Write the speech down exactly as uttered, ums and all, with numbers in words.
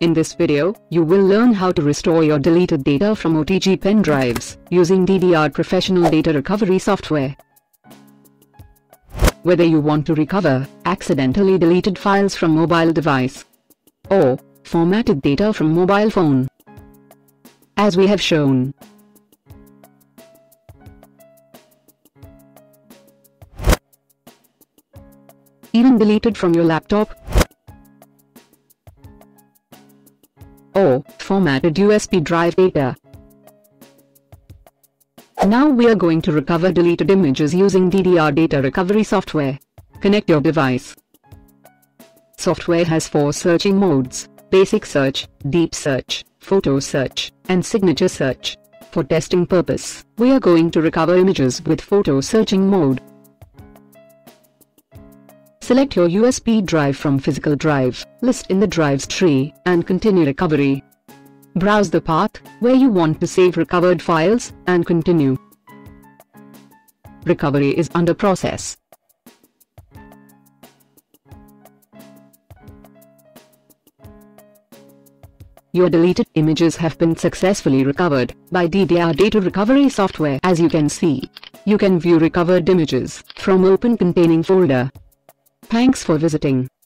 In this video, you will learn how to restore your deleted data from O T G pen drives using D D R professional data recovery software. Whether you want to recover accidentally deleted files from mobile device or formatted data from mobile phone, as we have shown, even deleted from your laptop, or formatted U S B drive data. Now we are going to recover deleted images using D D R data recovery software. Connect your device. Software has four searching modes: basic search, deep search, photo search, and signature search. For testing purpose, we are going to recover images with photo searching mode. Select your U S B drive from physical drive, list in the drives tree, and continue recovery. Browse the path where you want to save recovered files, and continue. Recovery is under process. Your deleted images have been successfully recovered by D D R data recovery software. As you can see, you can view recovered images from open containing folder. Thanks for visiting.